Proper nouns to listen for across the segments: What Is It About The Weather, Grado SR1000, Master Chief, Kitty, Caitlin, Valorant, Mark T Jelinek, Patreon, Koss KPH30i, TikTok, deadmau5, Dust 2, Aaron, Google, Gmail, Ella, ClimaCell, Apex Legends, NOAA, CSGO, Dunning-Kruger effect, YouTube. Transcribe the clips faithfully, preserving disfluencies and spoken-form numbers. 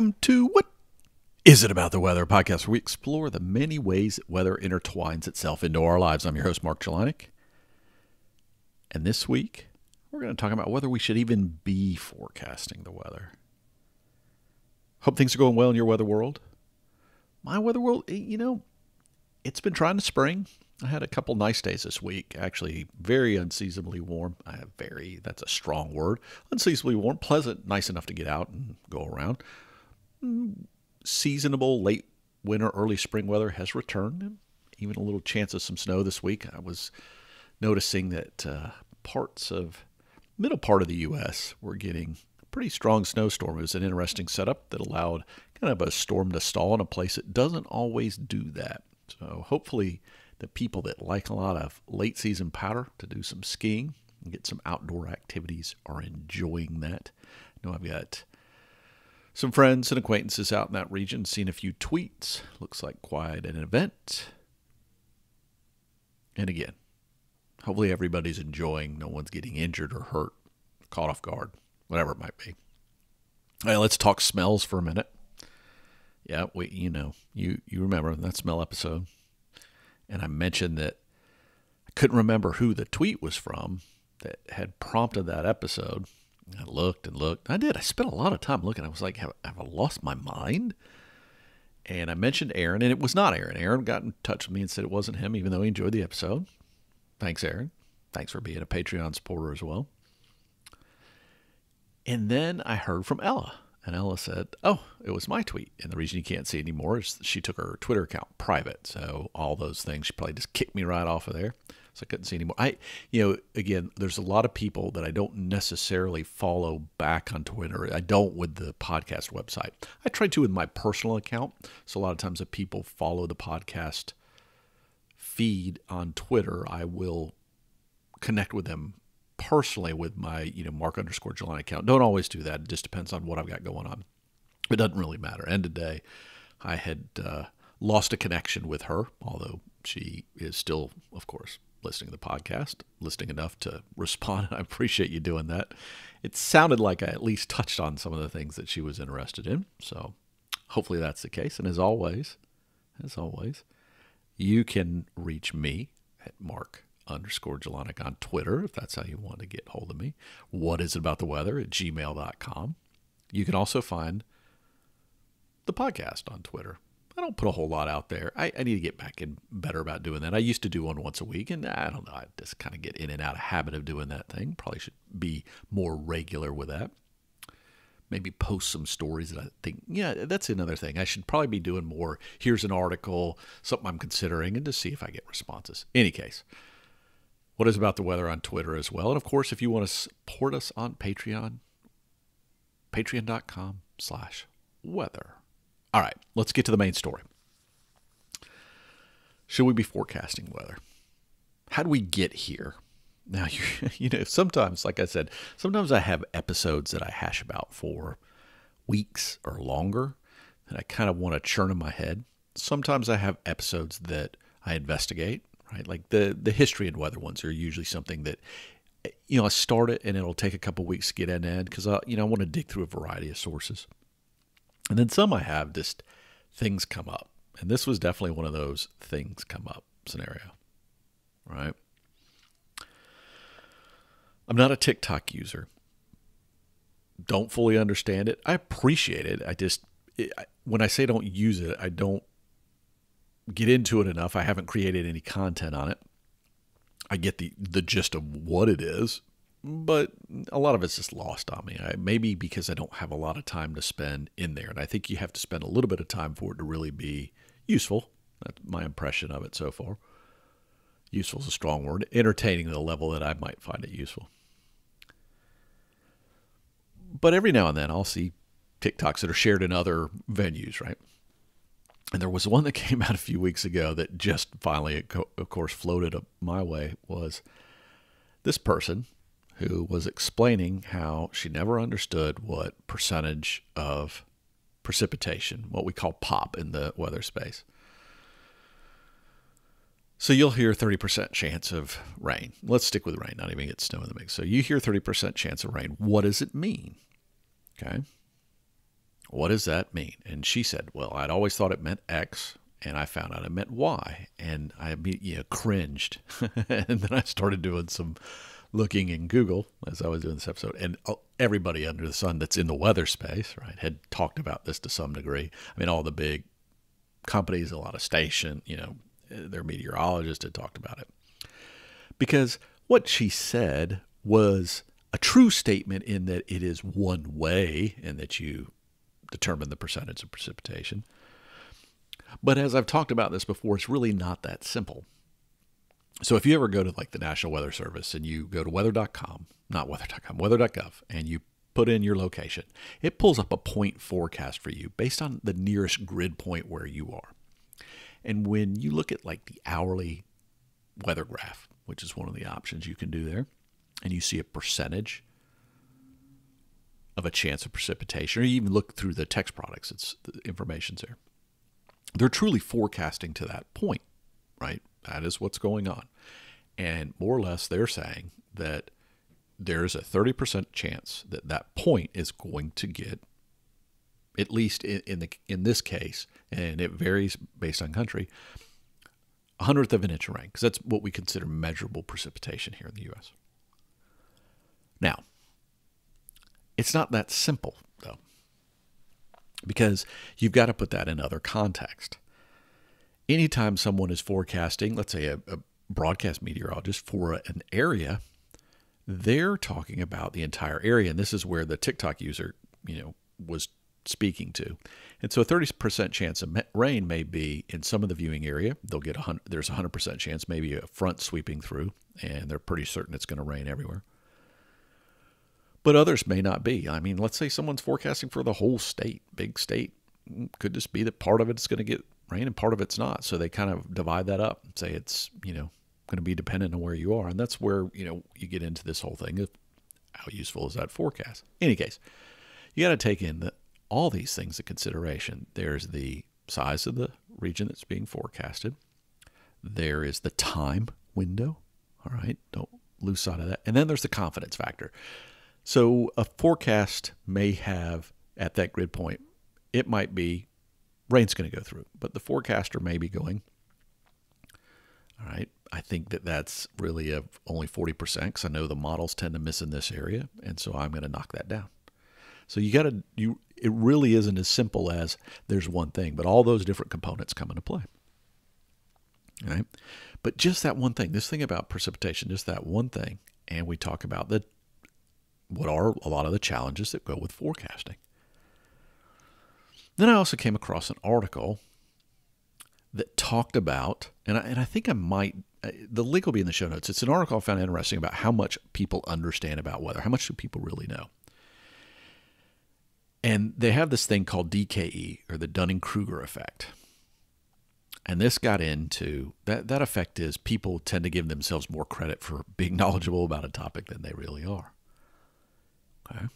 welcome to What Is It About The Weather podcast, where we explore the many ways that weather intertwines itself into our lives. I'm your host, Mark Jelinek. And this week, we're going to talk about whether we should even be forecasting the weather. Hope things are going well in your weather world. My weather world, you know, it's been trying to spring. I had a couple nice days this week, actually very unseasonably warm. I have very, that's a strong word. Unseasonably warm, pleasant, nice enough to get out and go around. Seasonable, late winter, early spring weather has returned. Even a little chance of some snow this week. I was noticing that uh, parts of, middle part of the U S were getting a pretty strong snowstorm. It was an interesting setup that allowed kind of a storm to stall in a place that doesn't always do that. So hopefully the people that like a lot of late season powder to do some skiing and get some outdoor activities are enjoying that. I know I've got some friends and acquaintances out in that region, seen a few tweets. Looks like quite an event. And again, hopefully everybody's enjoying. No one's getting injured or hurt, caught off guard, whatever it might be. All right, let's talk smells for a minute. Yeah, we, you know, you, you remember that smell episode. And I mentioned that I couldn't remember who the tweet was from that had prompted that episode. I looked and looked. I did. I spent a lot of time looking. I was like, have, have I lost my mind? And I mentioned Aaron, and it was not Aaron. Aaron got in touch with me and said it wasn't him, even though he enjoyed the episode. Thanks, Aaron. Thanks for being a Patreon supporter as well. And then I heard from Ella. And Ella said, oh, it was my tweet. And the reason you can't see it anymore is she took her Twitter account private. So all those things, she probably just kicked me right off of there. So I couldn't see anymore. I, you know, again, there's a lot of people that I don't necessarily follow back on Twitter. I don't with the podcast website. I try to with my personal account. So a lot of times if people follow the podcast feed on Twitter, I will connect with them personally with my, you know, Mark underscore Jelinek account. Don't always do that. It just depends on what I've got going on. It doesn't really matter. End of day, I had uh, lost a connection with her, although she is still, of course, listening to the podcast, listening enough to respond. I appreciate you doing that. It sounded like I at least touched on some of the things that she was interested in. So hopefully that's the case. And as always, as always, you can reach me at Mark underscore Jelinek on Twitter, if that's how you want to get hold of me. What is it about the weather at gmail dot com. You can also find the podcast on Twitter. I don't put a whole lot out there. I, I need to get back in better about doing that. I used to do one once a week, and I don't know. I just kind of get in and out of habit of doing that thing. Probably should be more regular with that. Maybe post some stories that I think, yeah, that's another thing. I should probably be doing more. Here's an article, something I'm considering, and to see if I get responses. In any case, What Is About the Weather on Twitter as well. And of course, if you want to support us on Patreon, patreon.com slash weather. All right, let's get to the main story. Should we be forecasting weather? How do we get here? Now, you, you know, sometimes, like I said, sometimes I have episodes that I hash about for weeks or longer, and I kind of want to churn in my head. Sometimes I have episodes that I investigate. Right? Like the, the history and weather ones are usually something that, you know, I start it and it'll take a couple of weeks to get in and because, you know, I want to dig through a variety of sources. And then some I have just things come up. And this was definitely one of those things come up scenario, right? I'm not a TikTok user. Don't fully understand it. I appreciate it. I just, it, I, when I say don't use it, I don't get into it enough. I haven't created any content on it. I get the, the gist of what it is, but a lot of it's just lost on me. I, maybe because I don't have a lot of time to spend in there. And I think you have to spend a little bit of time for it to really be useful. That's my impression of it so far. Useful is a strong word. Entertaining to the level that I might find it useful. But every now and then I'll see TikToks that are shared in other venues, right? And there was one that came out a few weeks ago that just finally, of course, floated up my way, was this person who was explaining how she never understood what percentage of precipitation, what we call pop in the weather space. So you'll hear thirty percent chance of rain. Let's stick with rain, not even get snow in the mix. So you hear thirty percent chance of rain. What does it mean? Okay. what does that mean? And she said, well, I'd always thought it meant X, and I found out it meant Y. And I yeah, cringed. And then I started doing some looking in Google as I was doing this episode. And everybody under the sun that's in the weather space, right, had talked about this to some degree. I mean, all the big companies, a lot of station, you know, their meteorologists had talked about it. Because what she said was a true statement in that it is one way and that you determine the percentage of precipitation. But as I've talked about this before, it's really not that simple. So if you ever go to like the National Weather Service and you go to weather dot com, not weather dot com, weather dot gov, and you put in your location, it pulls up a point forecast for you based on the nearest grid point where you are. And when you look at like the hourly weather graph, which is one of the options you can do there, and you see a percentage of a chance of precipitation, or you even look through the text products, it's the information's there. They're truly forecasting to that point, right? That is what's going on. And more or less, they're saying that there's a thirty percent chance that that point is going to get, at least in, in, the, in this case, and it varies based on country, a hundredth of an inch of rain, because that's what we consider measurable precipitation here in the U S Now, it's not that simple, though, because you've got to put that in other context. Anytime someone is forecasting, let's say a, a broadcast meteorologist for an area, they're talking about the entire area. And this is where the TikTok user, you know, was speaking to. And so a thirty percent chance of rain may be in some of the viewing area. They'll get a there's a one hundred percent chance, maybe a front sweeping through, and they're pretty certain it's going to rain everywhere. But others may not be. I mean, let's say someone's forecasting for the whole state, big state. Could just be that part of it's going to get rain and part of it's not. So they kind of divide that up and say it's, you know, going to be dependent on where you are. And that's where, you know, you get into this whole thing of how useful is that forecast. In any case, you got to take in the, all these things into consideration. There's the size of the region that's being forecasted. There is the time window. All right, don't lose sight of that. And then there's the confidence factor. So a forecast may have, at that grid point, it might be rain's going to go through, but the forecaster may be going, all right, I think that that's really a, only forty percent because I know the models tend to miss in this area, and so I'm going to knock that down. So you got to, you, it really isn't as simple as there's one thing, but all those different components come into play. All right? But just that one thing, this thing about precipitation, just that one thing, and we talk about the what are a lot of the challenges that go with forecasting. Then I also came across an article that talked about, and I, and I think I might, the link will be in the show notes. It's an article I found interesting about how much people understand about weather. How much do people really know? And they have this thing called D K E, or the Dunning-Kruger effect. And this got into, that, that effect is people tend to give themselves more credit for being knowledgeable about a topic than they really are. Okay.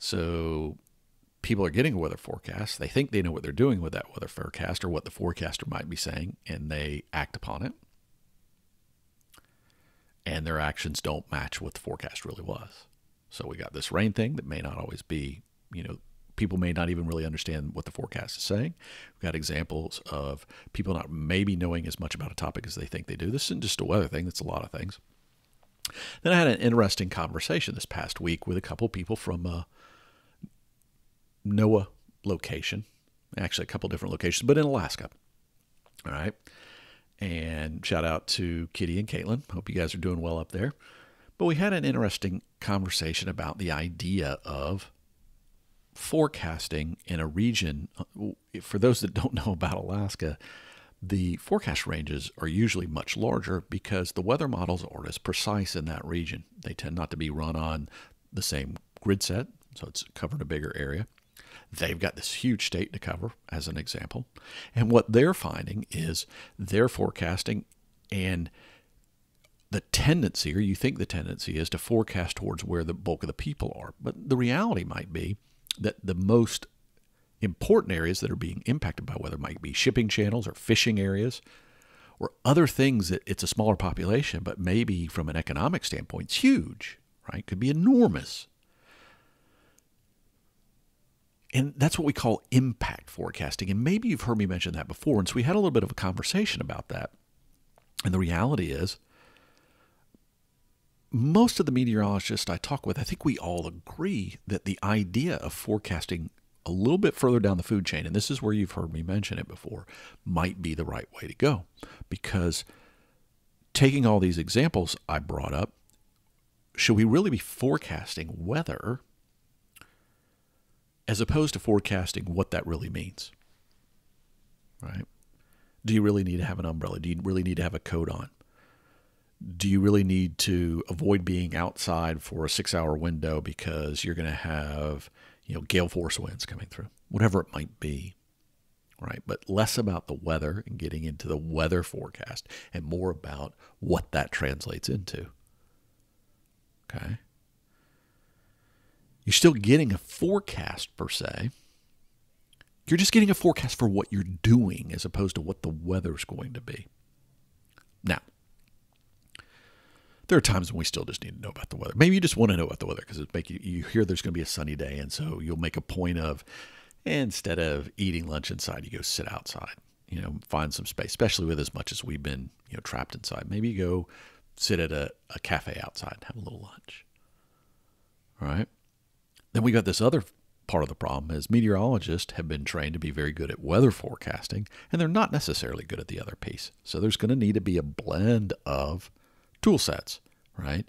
So people are getting a weather forecast. They think they know what they're doing with that weather forecast or what the forecaster might be saying, and they act upon it. And their actions don't match what the forecast really was. So we got this rain thing that may not always be, you know, people may not even really understand what the forecast is saying. We've got examples of people not maybe knowing as much about a topic as they think they do. This isn't just a weather thing. That's a lot of things. Then I had an interesting conversation this past week with a couple people from a NOAA location, actually a couple different locations, but in Alaska. All right. And shout out to Kitty and Caitlin. Hope you guys are doing well up there. But we had an interesting conversation about the idea of forecasting in a region. For those that don't know about Alaska, the forecast ranges are usually much larger because the weather models aren't as precise in that region. They tend not to be run on the same grid set, so it's covered a bigger area. They've got this huge state to cover, as an example. And what they're finding is they're forecasting, and the tendency, or you think the tendency, is to forecast towards where the bulk of the people are. But the reality might be that the most important areas that are being impacted by weather might be shipping channels or fishing areas or other things that it's a smaller population, but maybe from an economic standpoint, it's huge, right? Could be enormous. And that's what we call impact forecasting. And maybe you've heard me mention that before. And so we had a little bit of a conversation about that. And the reality is, most of the meteorologists I talk with, I think we all agree that the idea of forecasting a little bit further down the food chain, and this is where you've heard me mention it before, might be the right way to go. Because taking all these examples I brought up, should we really be forecasting weather as opposed to forecasting what that really means, right? Do you really need to have an umbrella? Do you really need to have a coat on? Do you really need to avoid being outside for a six-hour window because you're going to have, you know, gale force winds coming through? Whatever it might be, right? But less about the weather and getting into the weather forecast and more about what that translates into, okay? You're still getting a forecast per se. You're just getting a forecast for what you're doing as opposed to what the weather's going to be. Now, there are times when we still just need to know about the weather. Maybe you just want to know about the weather because it's make you, you hear there's going to be a sunny day, and so you'll make a point of, instead of eating lunch inside, you go sit outside, you know, find some space, especially with as much as we've been, you know, trapped inside. Maybe you go sit at a, a cafe outside and have a little lunch, all right? Then we got this other part of the problem is meteorologists have been trained to be very good at weather forecasting, and they're not necessarily good at the other piece. So there's going to need to be a blend of tool sets, right?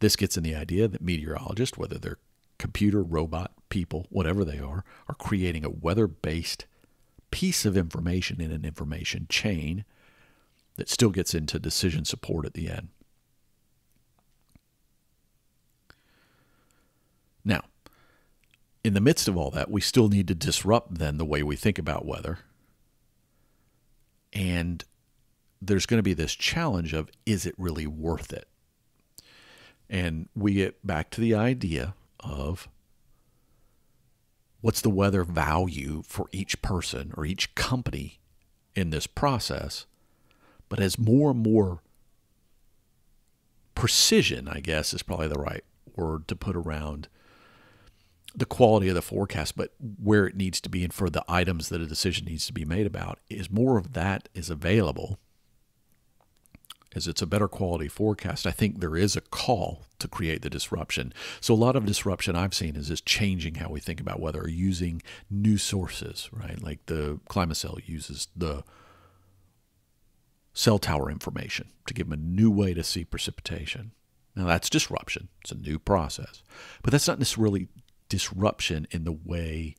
This gets in the idea that meteorologists, whether they're computer, robot, people, whatever they are, are creating a weather-based piece of information in an information chain that still gets into decision support at the end. Now, in the midst of all that, we still need to disrupt then the way we think about weather. And there's going to be this challenge of, is it really worth it? And we get back to the idea of what's the weather value for each person or each company in this process. But as more and more precision, I guess, is probably the right word to put around the quality of the forecast, but where it needs to be and for the items that a decision needs to be made about, is more of that is available as it's a better quality forecast. I think there is a call to create the disruption. So a lot of disruption I've seen is just changing how we think about weather or using new sources, right? Like the ClimaCell uses the cell tower information to give them a new way to see precipitation. Now that's disruption. It's a new process, but that's not necessarily disruption in the way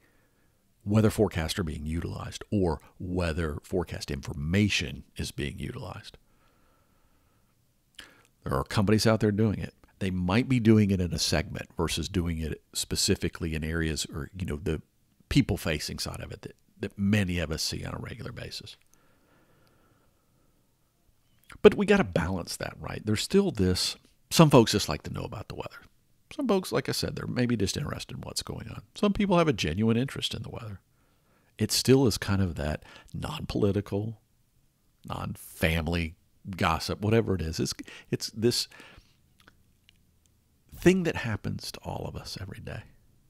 weather forecasts are being utilized or weather forecast information is being utilized. There are companies out there doing it. They might be doing it in a segment versus doing it specifically in areas or, you know, the people-facing side of it that, that many of us see on a regular basis. But we got to balance that, right? There's still this, some folks just like to know about the weather. Some folks, like I said, they're maybe just interested in what's going on. Some people have a genuine interest in the weather. It still is kind of that non-political, non-family gossip, whatever it is. It's, it's this thing that happens to all of us every day,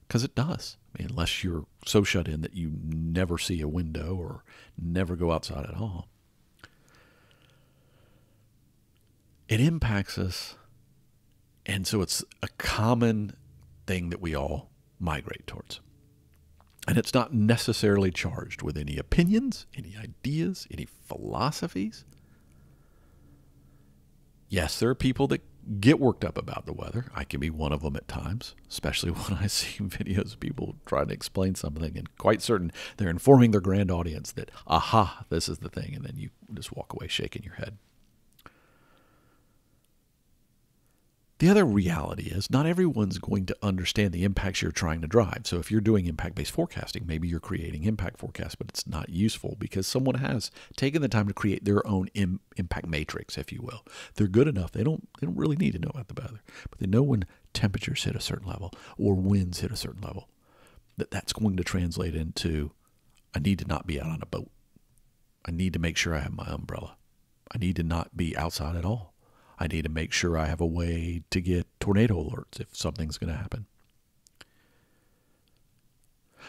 because it does. I mean, unless you're so shut in that you never see a window or never go outside at all. It impacts us. And so it's a common thing that we all migrate towards. And it's not necessarily charged with any opinions, any ideas, any philosophies. Yes, there are people that get worked up about the weather. I can be one of them at times, especially when I see videos of people trying to explain something and quite certain they're informing their grand audience that, aha, this is the thing. And then you just walk away shaking your head. The other reality is not everyone's going to understand the impacts you're trying to drive. So if you're doing impact-based forecasting, maybe you're creating impact forecasts, but it's not useful because someone has taken the time to create their own im impact matrix, if you will. They're good enough. They don't, they don't really need to know about the weather, but they know when temperatures hit a certain level or winds hit a certain level, that that's going to translate into, I need to not be out on a boat. I need to make sure I have my umbrella. I need to not be outside at all. I need to make sure I have a way to get tornado alerts if something's going to happen.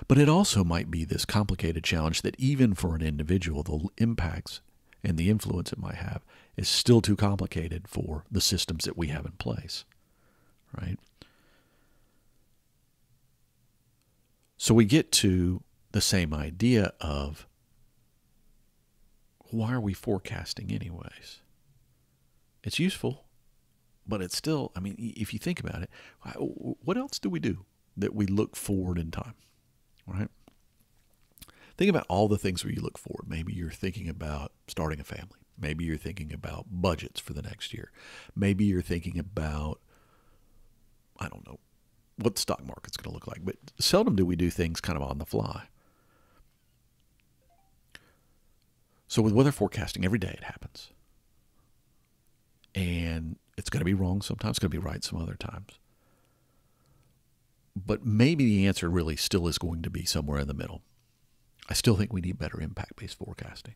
But it also might be this complicated challenge that even for an individual, the impacts and the influence it might have is still too complicated for the systems that we have in place, right? So we get to the same idea of, why are we forecasting anyways? It's useful, but it's still, I mean, if you think about it, what else do we do that we look forward in time, right? Think about all the things where you look forward. Maybe you're thinking about starting a family. Maybe you're thinking about budgets for the next year. Maybe you're thinking about, I don't know, what the stock market's going to look like. But seldom do we do things kind of on the fly. So with weather forecasting, every day it happens. And it's going to be wrong sometimes. It's going to be right some other times. But maybe the answer really still is going to be somewhere in the middle. I still think we need better impact-based forecasting.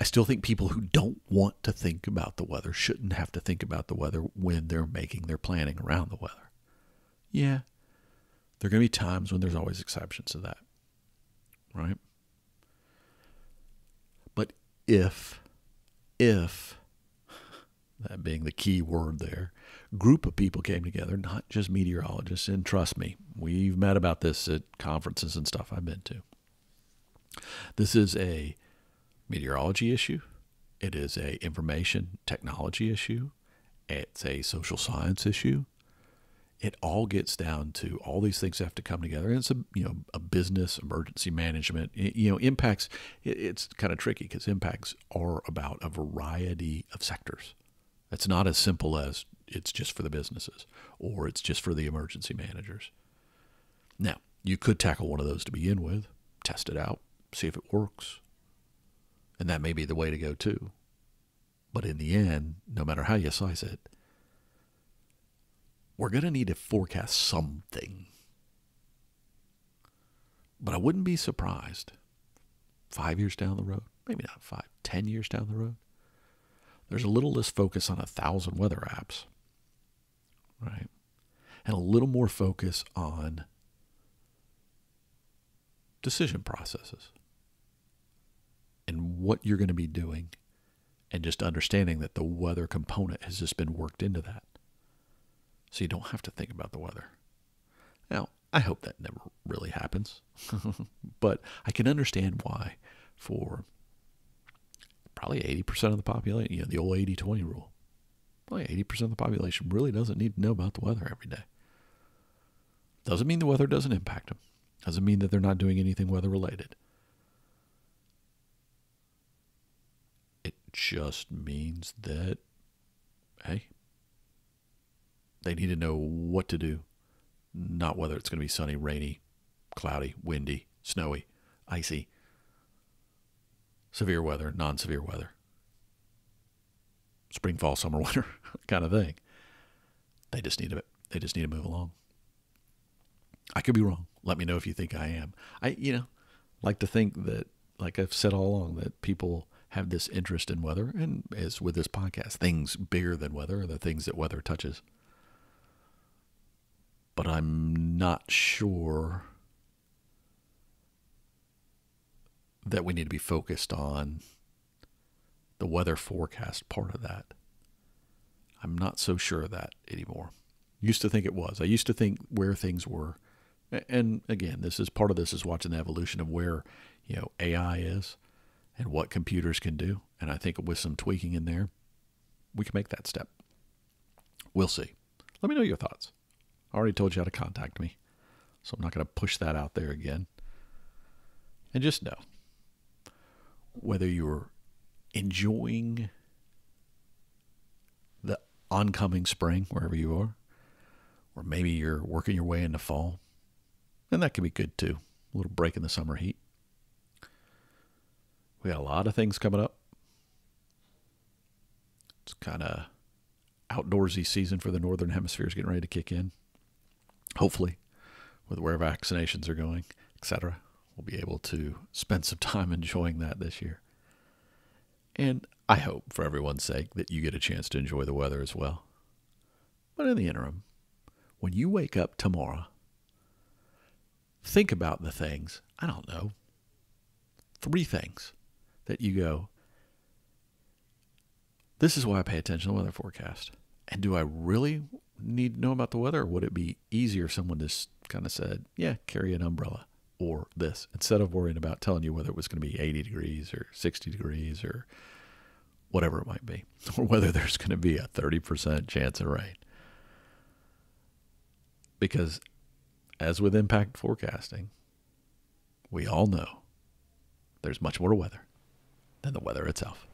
I still think people who don't want to think about the weather shouldn't have to think about the weather when they're making their planning around the weather. Yeah, there are going to be times when there's always exceptions to that, right? But if, if, that being the key word there, group of people came together, not just meteorologists, and trust me, we've met about this at conferences and stuff I've been to. This is a meteorology issue. It is a information technology issue. It's a social science issue. It all gets down to all these things have to come together. And it's a, you know, a business, emergency management, you know, impacts. It's kind of tricky because impacts are about a variety of sectors. It's not as simple as it's just for the businesses or it's just for the emergency managers. Now, you could tackle one of those to begin with, test it out, see if it works. And that may be the way to go too. But in the end, no matter how you slice it, we're going to need to forecast something. But I wouldn't be surprised five years down the road, maybe not five, ten years down the road, there's a little less focus on a thousand weather apps, right? And a little more focus on decision processes and what you're going to be doing and just understanding that the weather component has just been worked into that. So you don't have to think about the weather. Now, I hope that never really happens, but I can understand why for probably eighty percent of the population, you know, the old eighty twenty rule. Probably eighty percent of the population really doesn't need to know about the weather every day. Doesn't mean the weather doesn't impact them. Doesn't mean that they're not doing anything weather related. It just means that, hey, they need to know what to do, not whether it's going to be sunny, rainy, cloudy, windy, snowy, icy, severe weather, non-severe weather, spring, fall, summer, winter, kind of thing. They just need to, they just need to move along. I could be wrong. Let me know if you think I am. I, you know, like to think that, like I've said all along, that people have this interest in weather, and as with this podcast, things bigger than weather are the things that weather touches. But I'm not sure that we need to be focused on the weather forecast part of that. I'm not so sure of that anymore. Used to think it was. I used to think where things were. And again, this is part of this is watching the evolution of where, you know, A I is and what computers can do. And I think with some tweaking in there, we can make that step. We'll see. Let me know your thoughts. I already told you how to contact me, so I'm not going to push that out there again. And just know, whether you're enjoying the oncoming spring, wherever you are, or maybe you're working your way into fall, and that can be good too, a little break in the summer heat. We got a lot of things coming up. It's kind of outdoorsy season for the northern hemisphere is getting ready to kick in, hopefully, with where vaccinations are going, et cetera. We'll be able to spend some time enjoying that this year. And I hope, for everyone's sake, that you get a chance to enjoy the weather as well. But in the interim, when you wake up tomorrow, think about the things, I don't know, three things that you go, this is why I pay attention to the weather forecast. And do I really need to know about the weather? Or would it be easier if someone just kind of said, yeah, carry an umbrella or this, instead of worrying about telling you whether it was going to be eighty degrees or sixty degrees or whatever it might be, or whether there's going to be a thirty percent chance of rain. Because as with impact forecasting, we all know there's much more to weather than the weather itself.